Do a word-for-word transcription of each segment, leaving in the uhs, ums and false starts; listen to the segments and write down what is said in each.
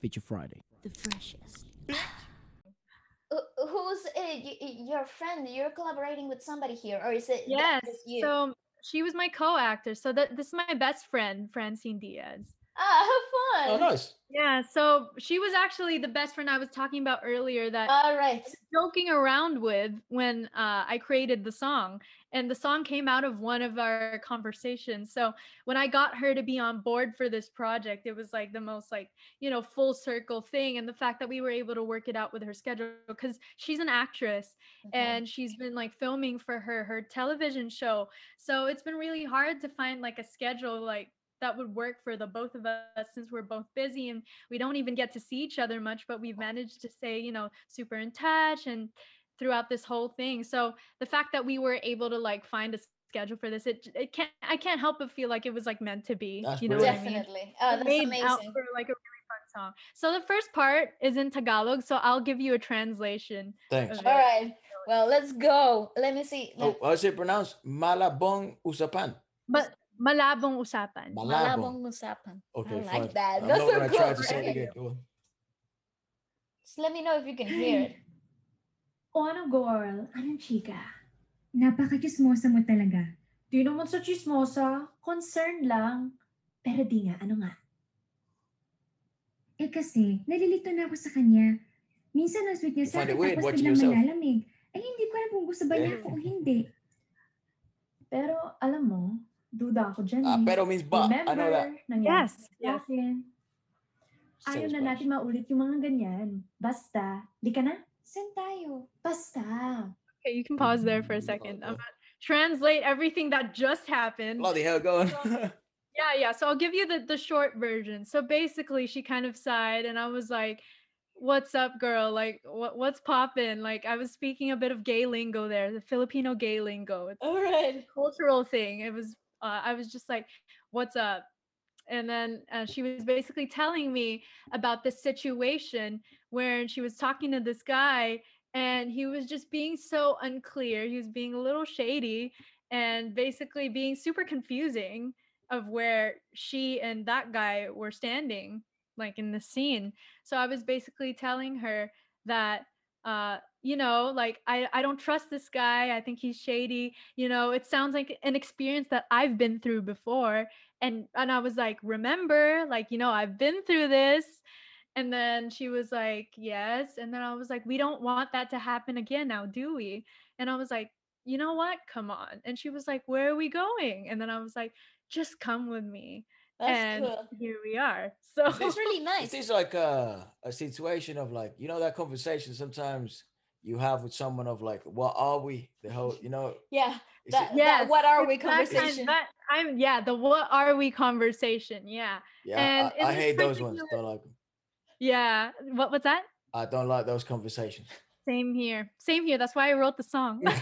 Feature Friday. The freshest. Who's uh, your friend? You're collaborating with somebody here, or is it? Yes. You? So she was my co-actor. So that this is my best friend, Francine Diaz. Ah, how fun! Oh, nice. Yeah. So she was actually the best friend I was talking about earlier. That all right. I was joking around with when uh, I created the song, and the song came out of one of our conversations. So when I got her to be on board for this project, it was like the most like you know full circle thing, and the fact that we were able to work it out with her schedule, because she's an actress okay. and she's been like filming for her her television show. So it's been really hard to find like a schedule like. That would work for the both of us, since we're both busy and we don't even get to see each other much, but we've managed to stay, you know, super in touch and throughout this whole thing. So the fact that we were able to like find a schedule for this, it it can't I can't help but feel like it was like meant to be. That's you know brilliant. What I mean? Definitely. Oh, that's made amazing. Out for like a really fun song. So the first part is in Tagalog, so I'll give you a translation. Thanks. All right. Well, let's go. Let me see. Oh, how is it pronounced? Malabong Usapan. But Malabong Usapan. Malabong Usapan. Okay, I like fine. That. I'm That's so cool. Try to say it again. Go on. Just let me know if you can hear it. Ano girl? Anong chika? Napaka-chismosa mo talaga. Di naman sa chismosa. Concern lang. Pero di nga, ano nga? Eh kasi, nalilito na ako sa kanya. Minsan ang sweet niya sa akin tapos biglang malalamig. Ay hindi ko alam kung gusto ba niya ako o hindi. Pero alam mo, duda ako dyan. Ah, pero means ba? Remember, I know that. Yes. Yes. Ayaw na natin maulit yung mga ganyan. Basta. Di ka na? Send tayo. Basta. Okay, you can pause there for a second. I'm gonna translate everything that just happened. Bloody hell, go on. yeah, yeah. So I'll give you the, the short version. So basically, she kind of sighed and I was like, what's up, girl? Like, what, what's poppin'? Like, I was speaking a bit of gay lingo there, the Filipino gay lingo. It's all right. A cultural thing. It was Uh, I was just like, what's up? And then uh, she was basically telling me about this situation where she was talking to this guy and he was just being so unclear. He was being a little shady and basically being super confusing of where she and that guy were standing, like in the scene. So I was basically telling her that, uh, you know, like, I, I don't trust this guy. I think he's shady. You know, it sounds like an experience that I've been through before. And, and I was like, remember, like, you know, I've been through this. And then she was like, yes. And then I was like, we don't want that to happen again now, do we? And I was like, you know what? Come on. And she was like, where are we going? And then I was like, just come with me. That's and cool. Here we are. So it's really nice. It is like a, a situation of like, you know, that conversation sometimes you have with someone of like, what are we? The whole, you know? Yeah. That, it, yeah. That what are we conversation? That, I'm yeah. The what are we conversation? Yeah. Yeah. And I, I hate those ones. Don't like them. Yeah. What what's that? I don't like those conversations. Same here. Same here. That's why I wrote the song. That's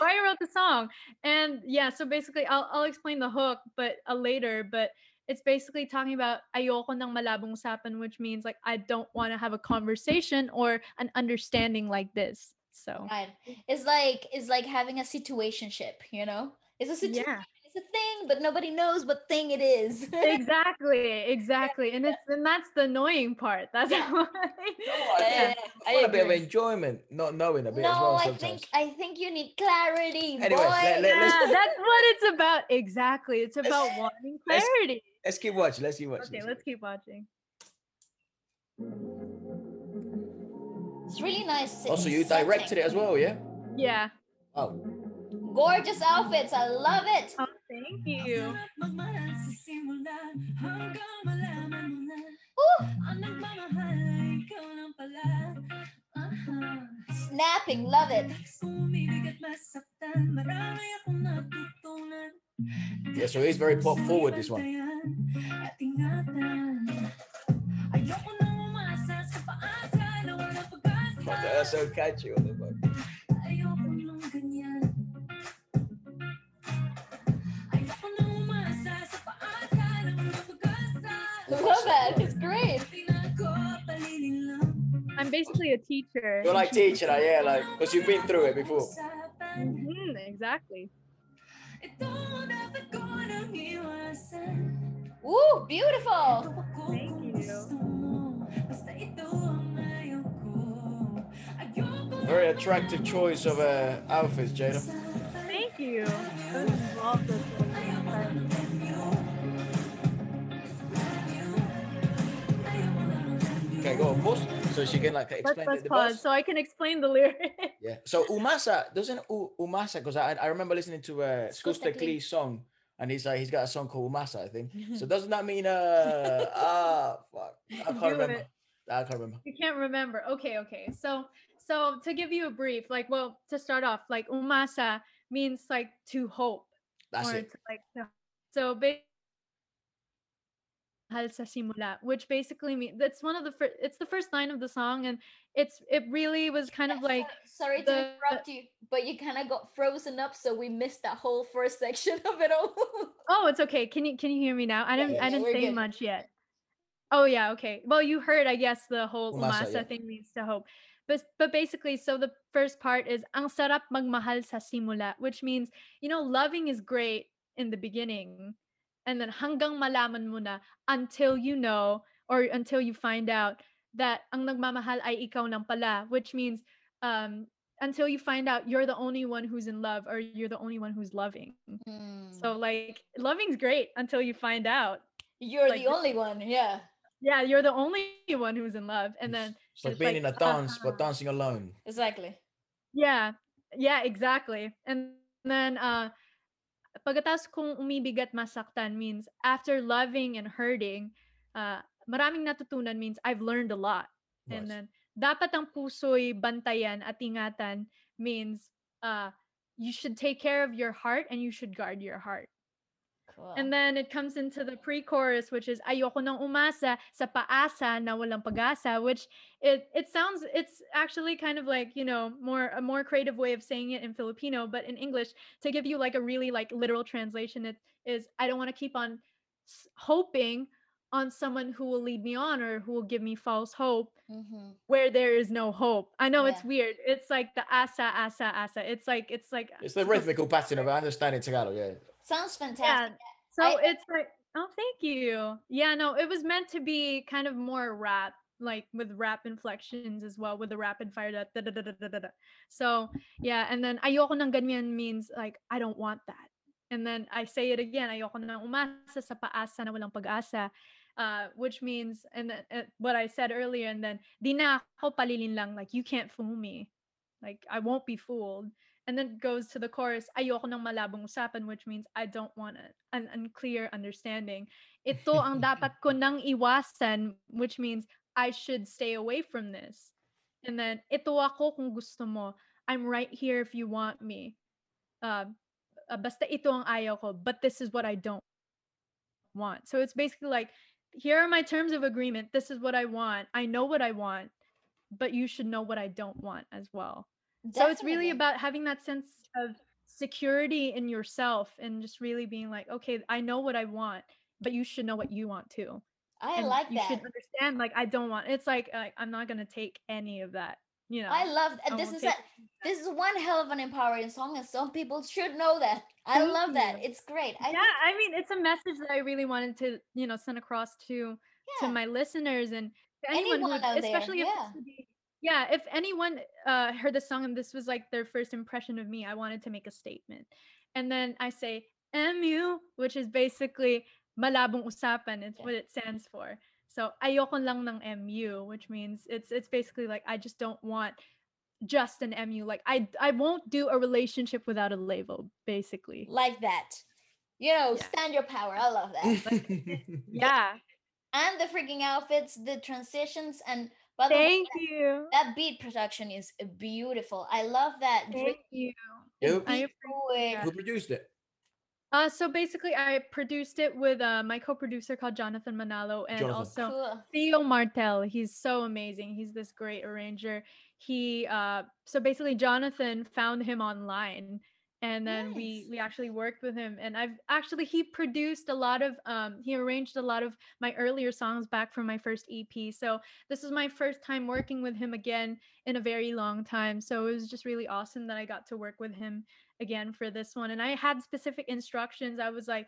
why I wrote the song. And yeah. So basically, I'll I'll explain the hook, but uh, later. But it's basically talking about ayoko ng malabong usapan, which means like I don't want to have a conversation or an understanding like this. So right. It's like it's like having a situationship, you know? It's a situation, yeah. It's a thing, but nobody knows what thing it is. exactly, exactly. And it's and that's the annoying part. That's yeah. Why. No, I, I, I a bit of enjoyment, not knowing a bit no, as well. No, I think I think you need clarity. Anyway, let, let, yeah, that's what it's about. Exactly. It's about wanting clarity. Let's keep watching. Let's keep watching. Okay, let's keep watching. It's really nice. Also, you directed it as well, yeah? Yeah. Oh. Gorgeous outfits. I love it. Oh, thank you. Ooh. Snapping. Love it. Yeah, so he's very pop forward, this one. But that's so catchy on the book. Love that. It's great. I'm basically a teacher. You're like teaching, yeah, like, because you've been through it before. Mm-hmm, exactly. Ooh, beautiful. Thank you. Very attractive choice of uh, outfits, Jada. Thank you. I love this one. Okay, go on, pause. So she can like explain let's, let's the pause boss. So I can explain the lyrics. Yeah. So Umasa doesn't U Umasa because I I remember listening to uh, Skusta Klee's song. And he's like, he's got a song called Masa, I think. So doesn't that mean, uh, ah, fuck, I can't remember. It. I can't remember. You can't remember. Okay, okay. So, so to give you a brief, like, well, to start off, like, Umasa means like to hope. That's or it. To, like, to, so basically, which basically means that's one of the first, it's the first line of the song, and it's it really was kind yeah, of like so, sorry the, to interrupt you, but you kind of got frozen up, so we missed that whole first section of it all. Oh, it's okay. Can you can you hear me now? I didn't yeah, yeah, I didn't say good. Much yet. Oh yeah, okay. Well, you heard, I guess, the whole umasa, umasa yeah. thing means to hope, but but basically, so the first part is ang sarap magmahal sa simula, which means, you know, loving is great in the beginning. And then hanggang malaman mo na, until you know or until you find out that ang nagmamahal ay ikaw lang pala, which means um, until you find out you're the only one who's in love or you're the only one who's loving. Mm. So like loving's great until you find out. You're like, the only one, yeah. Yeah, you're the only one who's in love. And then it's, it's like being like, in a dance uh-huh. but dancing alone. Exactly. Yeah, yeah, exactly. And then... Uh, Pagkatapos kung umibig at masaktan means after loving and hurting, uh, maraming natutunan means I've learned a lot. Nice. And then dapat ang puso'y bantayan at ingatan means uh, you should take care of your heart and you should guard your heart. Cool. And then it comes into the pre-chorus, which is ayoko nang umasa sa paasa na walang pag-asa, which it it sounds it's actually kind of like, you know, more a more creative way of saying it in Filipino, but in English to give you like a really like literal translation, it is I don't want to keep on hoping on someone who will lead me on or who will give me false hope mm-hmm. where there is no hope. I know yeah. it's weird. It's like the asa, asa, asa. It's like, it's like. It's the rhythmical pattern of understanding Tagalog, yeah. Sounds fantastic. Yeah. So I, it's like, oh, thank you. Yeah, no, it was meant to be kind of more rap, like with rap inflections as well, with the rapid fire. Da, da, da, da, da, da, da. So yeah, and then ayoko ng ganyan means like, I don't want that. And then I say it again, ayoko ng umasa sa paasa na walang pag-asa. Uh, which means, and uh, what I said earlier, and then di na ako palilin lang, like you can't fool me, like I won't be fooled. And then it goes to the chorus, ayoko ng malabong usapan, which means I don't want a, an unclear understanding. Ito ang dapat ko nang iwasan, which means I should stay away from this. And then ito ako kung gusto mo, I'm right here if you want me. Uh, uh, basta ito ang ayaw ko, but this is what I don't want. So it's basically like, here are my terms of agreement. This is what I want. I know what I want, but you should know what I don't want as well. Definitely. So it's really about having that sense of security in yourself and just really being like, okay, I know what I want, but you should know what you want too. I and like you that. You should understand, like, I don't want, it's like, like I'm not going to take any of that. You know, I love that. This is a, this is one hell of an empowering song, and some people should know that. I love that. It's great. I yeah, I mean, it's a message that I really wanted to, you know, send across to yeah. to my listeners and to anyone, anyone who, out especially there. If yeah. yeah, if anyone uh, heard the song and this was like their first impression of me, I wanted to make a statement, and then I say M U, which is basically Malabong Usapan. It's yeah. what it stands for. So ayoko lang ng M U, which means it's it's basically like I just don't want just an M U. Like I I won't do a relationship without a label, basically. Like that. You know, yeah. stand your power. I love that. Like, yeah. And the freaking outfits, the transitions, and by the Thank way, you. That beat production is beautiful. I love that. Thank you. Yep. I yeah. Who produced it? Uh, so basically, I produced it with uh, my co-producer called Jonathan Manalo, and Jonathan. also cool. Theo Martel. He's so amazing. He's this great arranger. He uh, so basically Jonathan found him online, and then nice. we we actually worked with him. And I've actually he produced a lot of um, he arranged a lot of my earlier songs back from my first E P. So this is my first time working with him again in a very long time. So it was just really awesome that I got to work with him again for this one. And I had specific instructions. I was like,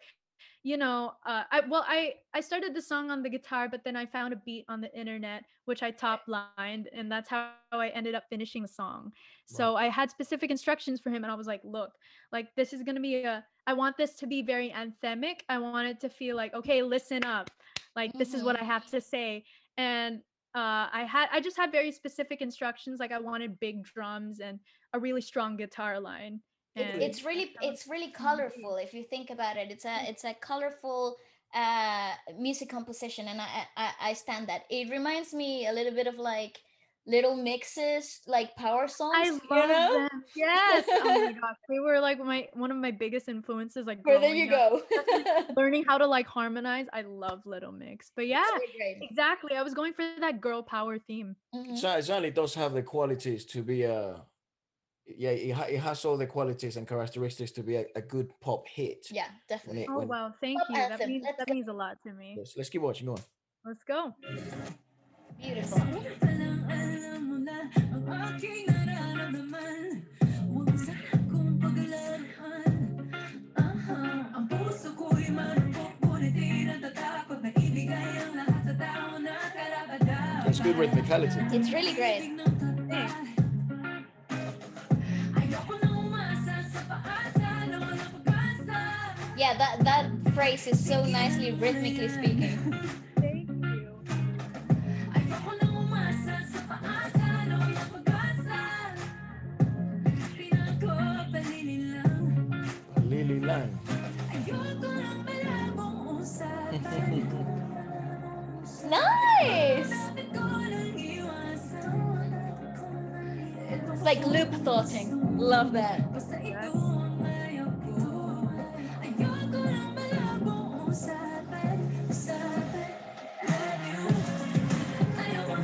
you know, uh, I well, I, I started the song on the guitar, but then I found a beat on the internet, which I top lined. And that's how I ended up finishing the song. Wow. So I had specific instructions for him. And I was like, look, like, this is going to be a, I want this to be very anthemic. I want it to feel like, okay, listen up. Like, mm-hmm. this is what I have to say. And Uh, I had I just had very specific instructions. Like, I wanted big drums and a really strong guitar line. And it's, it's really it's really colorful if you think about it. It's a it's a colorful uh, music composition, and I, I I stand that. It reminds me a little bit of like Little Mixes, like power songs. I love you know? them. Yes. Oh my gosh, they were like my one of my biggest influences. Like, well, there you up. go. Learning how to like harmonize. I love Little Mix. But yeah, exactly. I was going for that girl power theme. Mm-hmm. So it certainly does have the qualities to be a. Yeah, it, ha- it has all the qualities and characteristics to be a, a good pop hit. Yeah, definitely. It, oh wow, thank you. Anthem. That means let's that go. means a lot to me. Yes, let's keep watching. Go on. Let's go. Beautiful. It's good rhythmicality. It's really great. Yeah. yeah, that that phrase is so nicely rhythmically speaking. Line. Nice. It's like loop thoughting. Love that.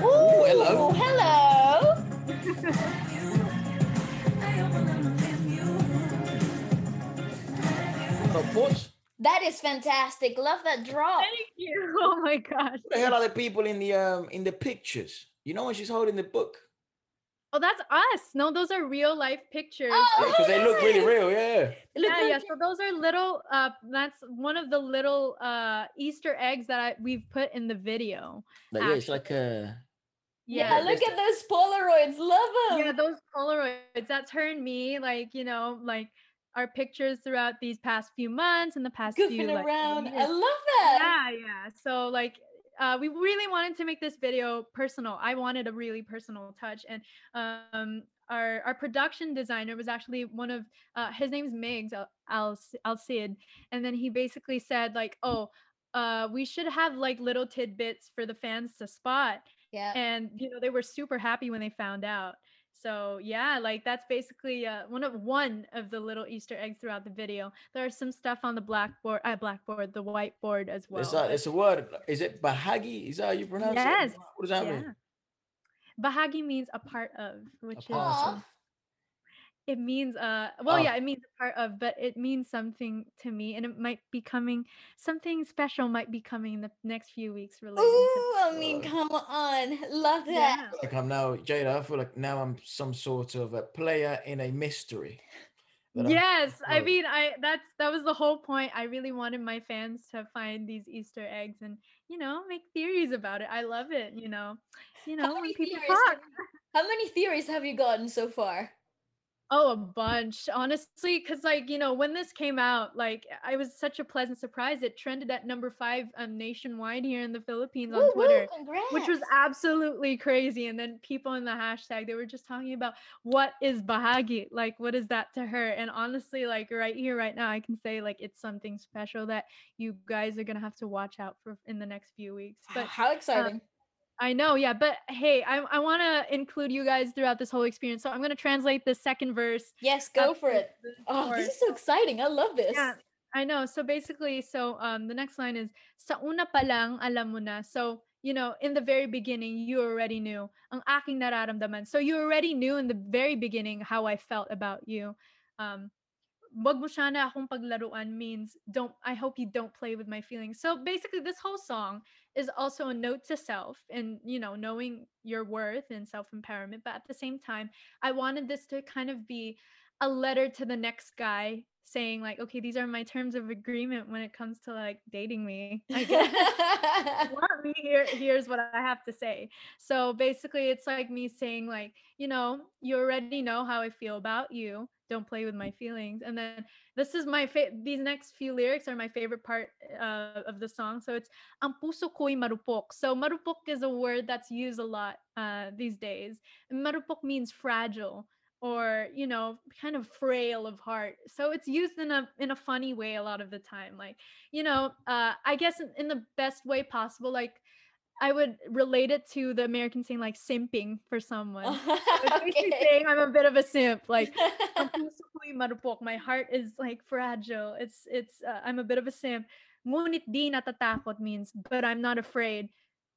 Ooh, hello. Hello. That is fantastic. Love that drop. Thank you. Oh my gosh. Who the hell are the people in the um in the pictures? You know when she's holding the book? Oh, that's us. No, those are real life pictures. Because oh, yeah, they look really real, yeah. Yeah, yeah. So those are little uh that's one of the little uh Easter eggs that I, we've put in the video. But yeah, it's like a Yeah, yeah look at those Polaroids. Love them. Yeah, those Polaroids. That's her and me, like, you know, like our pictures throughout these past few months and the past Goofing few like, around. Years. I love that. Yeah, yeah. So like, uh, we really wanted to make this video personal. I wanted a really personal touch, and um, our our production designer was actually one of uh, his name's Migs Alcid, and then he basically said like, oh, uh, we should have like little tidbits for the fans to spot. Yeah. And you know they were super happy when they found out. So yeah, like that's basically uh, one of one of the little Easter eggs throughout the video. There are some stuff on the blackboard, uh, blackboard, the whiteboard as well. It's a, it's a word. Is it bahagi? Is that how you pronounce yes. it? Yes. What does that yeah. mean? Bahagi means a part of, which a part is. Of. It means uh well oh. yeah it means a part of, but it means something to me, and it might be coming something special might be coming in the next few weeks related. Oh, I mean, come on, love that. Yeah. Like I'm now Jada, I feel like now I'm some sort of a player in a mystery. Yes, I mean I that's that was the whole point. I really wanted my fans to find these Easter eggs and you know make theories about it. I love it, you know. You know, when people talk. How many theories have you gotten so far? Oh, a bunch, honestly, because like, you know, when this came out, like I was such a pleasant surprise. It trended at number five um, nationwide here in the Philippines on woo, Twitter, woo, which was absolutely crazy. And then people in the hashtag, they were just talking about what is bahagi? Like, what is that to her? And honestly, like right here, right now, I can say like it's something special that you guys are going to have to watch out for in the next few weeks. But how exciting. Um, I know, yeah, but hey, I I want to include you guys throughout this whole experience, so I'm going to translate the second verse. Yes, go for it. Oh, this is so exciting. I love this. Yeah, I know. So basically, so um, the next line is, sa una pa lang alam mo na. So, you know, in the very beginning, you already knew. Ang aking nararamdaman. So you already knew in the very beginning how I felt about you. Um, wag mo sana akong paglaruan means don't I hope you don't play with my feelings. So basically this whole song is also a note to self and you know knowing your worth and self-empowerment, but at the same time I wanted this to kind of be a letter to the next guy saying like, okay, these are my terms of agreement when it comes to like dating me. I guess. Want me here, here's what I have to say. So basically it's like me saying like, you know, you already know how I feel about you. Don't play with my feelings. And then this is my fa- these next few lyrics are my favorite part uh, of the song. So it's ang puso ko'y marupok. So marupok is a word that's used a lot uh, these days. Marupok means fragile, or, you know, kind of frail of heart. So it's used in a in a funny way a lot of the time. Like, you know, uh, I guess in, in the best way possible, like I would relate it to the American saying like simping for someone. Okay. It's basically saying I'm a bit of a simp. Like, my heart is like fragile. It's, it's uh, I'm a bit of a simp. Ngunit di natatakot means, but I'm not afraid.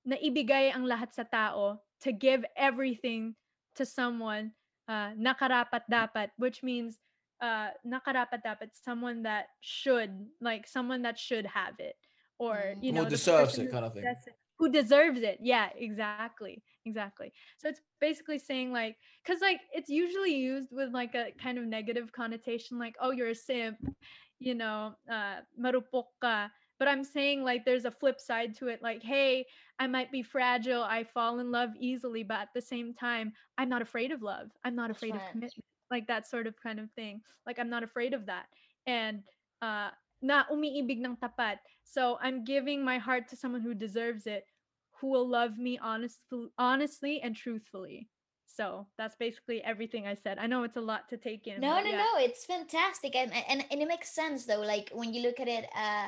Naibigay ang lahat sa tao, to give everything to someone. Uh, nakarapat dapat, which means uh, nakarapat dapat, someone that should, like someone that should have it, or you know, who deserves it, kind of thing. It, who deserves it? Yeah, exactly, exactly. So it's basically saying like, because like it's usually used with like a kind of negative connotation, like oh you're a simp, you know, uh, marupok ka. But I'm saying like there's a flip side to it, like, hey, I might be fragile, I fall in love easily, but at the same time, I'm not afraid of love. I'm not afraid of commitment, like that sort of kind of thing. Like I'm not afraid of that. And uh, na umiibig ng tapat. So I'm giving my heart to someone who deserves it, who will love me honestly, honestly and truthfully. So that's basically everything I said. I know it's a lot to take in. No, no, yeah. no, it's fantastic. And, and and it makes sense though. Like when you look at it, uh,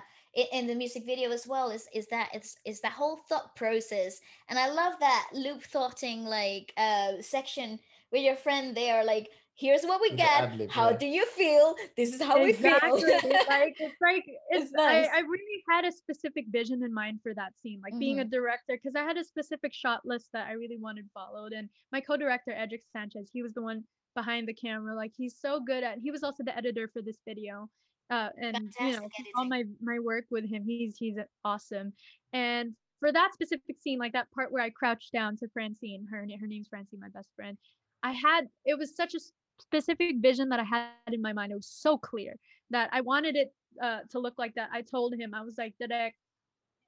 in the music video as well, is is that it's is the whole thought process, and I love that loop thoughting like uh section with your friend. They are like, here's what we the get ad-lib, how yeah. do you feel, this is how exactly. we feel. It's like it's like it's, it's nice. I, I really had a specific vision in mind for that scene, like mm-hmm. being a director, because I had a specific shot list that I really wanted followed, and my co-director Edric Sanchez, he was the one behind the camera, like he's so good at, he was also the editor for this video. Uh, and Fantastic you know editing. all my my work with him, he's he's awesome. And for that specific scene, like that part where I crouched down to Francine, her her name's Francine, my best friend, I had, it was such a specific vision that I had in my mind. It was so clear that I wanted it uh, to look like that. I told him, I was like, Derek,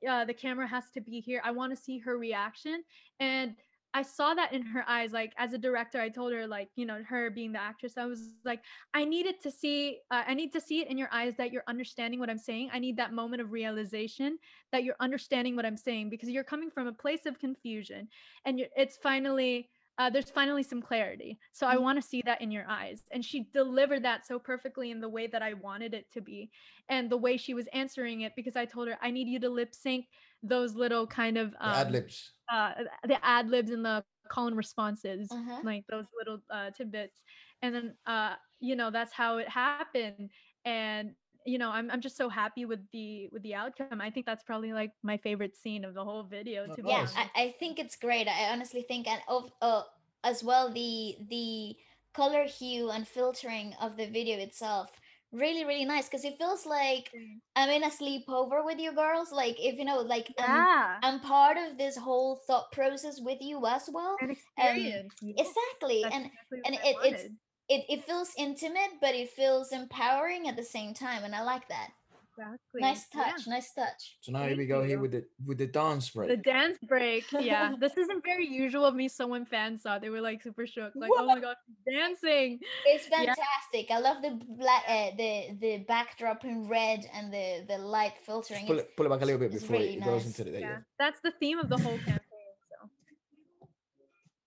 uh, the camera has to be here. I want to see her reaction. And I saw that in her eyes, like as a director, I told her, like, you know, her being the actress, I was like, I needed to see, uh, I need to see it in your eyes that you're understanding what I'm saying. I need that moment of realization that you're understanding what I'm saying, because you're coming from a place of confusion and you're, it's finally, uh, there's finally some clarity. So I want to see that in your eyes. And she delivered that so perfectly in the way that I wanted it to be, and the way she was answering it, because I told her, I need you to lip sync those little kind of um, ad libs, uh, the ad libs and the call and responses, uh-huh. like those little uh, tidbits. And then, uh, you know, that's how it happened. And, you know, I'm I'm just so happy with the with the outcome. I think that's probably like my favorite scene of the whole video. To be yeah, I, I think it's great. I honestly think, and of uh, as well, the the color hue and filtering of the video itself. Really, really nice, because it feels like I'm in a sleepover with you girls. Like, if you know, like yeah. I'm, I'm part of this whole thought process with you as well. An experience. Um, yes. Exactly, That's and exactly and it, it's it it feels intimate, but it feels empowering at the same time, and I like that. Exactly. Nice touch. Yeah. Nice touch. So now Thank here we go you. here with the with the dance break. The dance break. Yeah, this isn't very usual of me. So when fans saw, they were like super shook, like, what? "Oh my god, dancing!" It's fantastic. Yeah. I love the black, uh, the the backdrop in red and the the light filtering. Pull it, pull it back a little bit before really it nice. goes into the. Yeah, that's the theme of the whole campaign.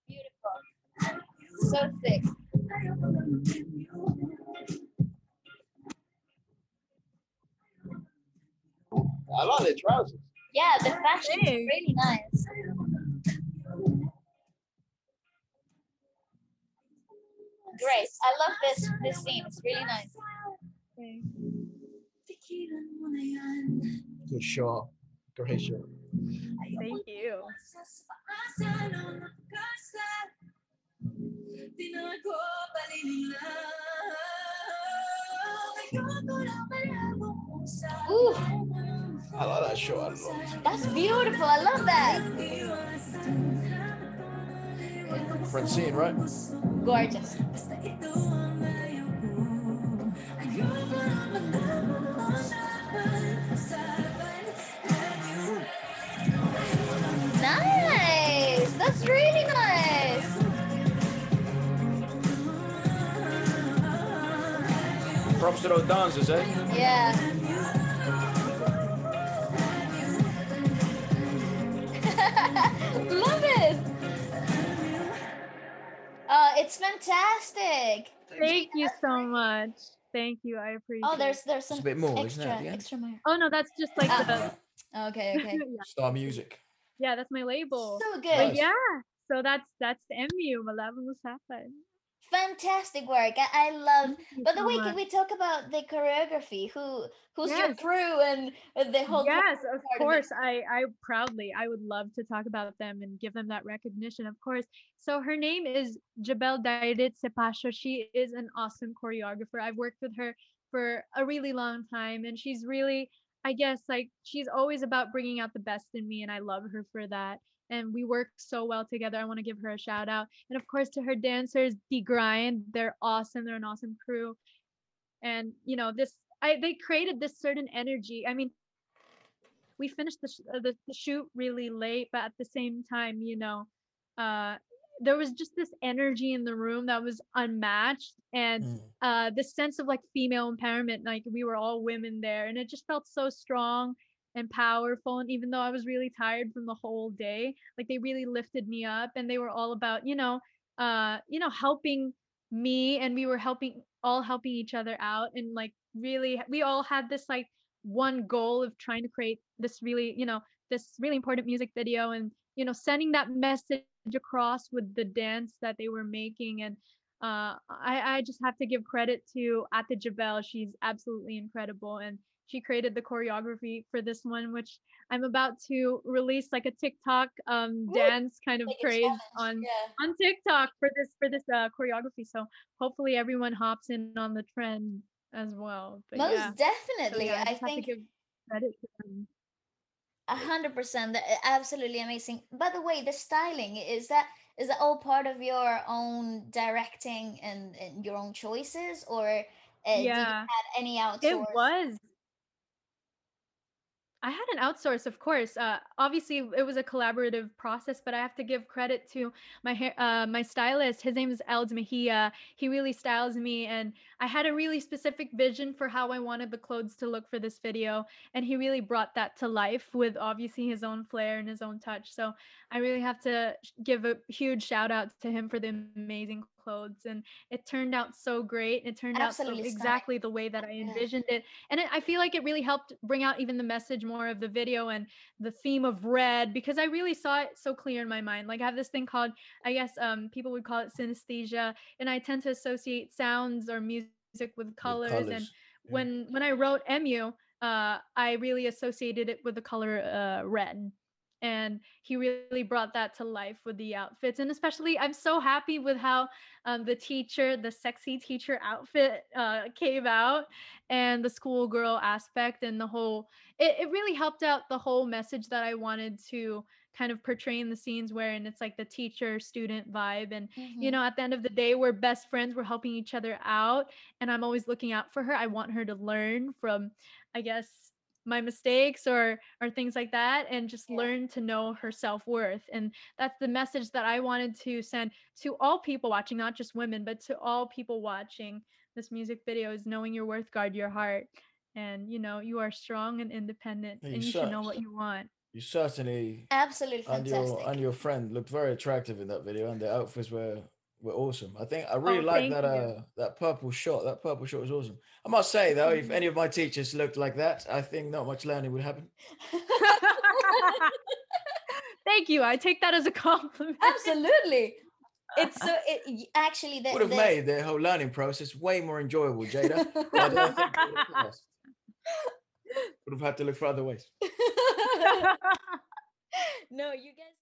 So beautiful, so thick. I love the trousers. Yeah, the fashion is really nice. Great. I love this this scene. It's really nice. Okay. Good shot. Great shot. Thank you. Ooh. I love that show. I love it. That's beautiful. I love that. Francine, right? Gorgeous. That's really nice. Props to those dancers, eh? Yeah. Love it. Uh, it's fantastic. Thank you so much. Thank you. I appreciate it. Oh, there's there's some bit more, extra, isn't it? Extra more. Oh no, that's just like ah. the Okay, okay. Yeah. Star Music. Yeah, that's my label. So good. But yeah. So that's that's the M U, Malabong Usapan. Fantastic work. I, I love by the way, much. Can we talk about the choreography? Who who's yes. your crew and the whole Yes, of course. Of I, I proudly I would love to talk about them and give them that recognition, of course. So her name is Jabel Dairit Sepasha. She is an awesome choreographer. I've worked with her for a really long time, and she's really, I guess, like, she's always about bringing out the best in me, and I love her for that. And we work so well together. I want to give her a shout out. And of course, to her dancers, The Grind, they're awesome. They're an awesome crew. And, you know, this, I, they created this certain energy. I mean, we finished the, sh the, the shoot really late, but at the same time, you know, uh, there was just this energy in the room that was unmatched. And mm. uh, this sense of like female empowerment, like we were all women there, and it just felt so strong and powerful. And even though I was really tired from the whole day, like they really lifted me up, and they were all about, you know, uh, you know, helping me, and we were helping all helping each other out. And like, really, we all had this like one goal of trying to create this really, you know, this really important music video, and, you know, sending that message across with the dance that they were making. And uh, I, I just have to give credit to Atta Javel. She's absolutely incredible. And she created the choreography for this one, which I'm about to release like a TikTok um, dance kind of like craze on, yeah. on TikTok for this for this uh, choreography. So hopefully everyone hops in on the trend as well. But Most yeah. definitely. So, yeah, I, I think to give credit to them. A hundred percent, absolutely amazing. By the way, the styling, is that is that all part of your own directing and, and your own choices, or uh, yeah. did you have any outsource? It was. I had an outsource, of course. Uh, obviously, it was a collaborative process, but I have to give credit to my hair, uh, my stylist. His name is Elda Mejia. He really styles me, and I had a really specific vision for how I wanted the clothes to look for this video, and he really brought that to life with obviously his own flair and his own touch. So I really have to give a huge shout out to him for the amazing clothes, and it turned out so great. It turned Absolutely out so exactly the way that I envisioned yeah. it, and it, I feel like it really helped bring out even the message more of the video and the theme of red, because I really saw it so clear in my mind. Like, I have this thing called, I guess um, people would call it synesthesia, and I tend to associate sounds or music with colors. With colors. And yeah. when when I wrote M U, uh, I really associated it with the color uh, red. And he really brought that to life with the outfits. And especially, I'm so happy with how um, the teacher, the sexy teacher outfit uh, came out, and the schoolgirl aspect, and the whole, it, it really helped out the whole message that I wanted to kind of portray in the scenes, wherein it's like the teacher student vibe. And, mm-hmm. you know, at the end of the day, we're best friends, we're helping each other out. And I'm always looking out for her. I want her to learn from, I guess, my mistakes or or things like that, and just yeah. learn to know her self-worth. And that's the message that I wanted to send to all people watching, not just women, but to all people watching this music video, is knowing your worth, guard your heart, and, you know, you are strong and independent, yeah, you and you should know what you want. You certainly absolutely fantastic. And your, and your friend looked very attractive in that video, and the outfits were were awesome. I think I really oh, like that uh, that purple shot. That purple shot was awesome. I must say though, if any of my teachers looked like that, I think not much learning would happen. Thank you. I take that as a compliment. Absolutely. It's so it actually that would have the, made the whole learning process way more enjoyable, Jada. I don't think it would have passed. Would have had to look for other ways. No, you guys.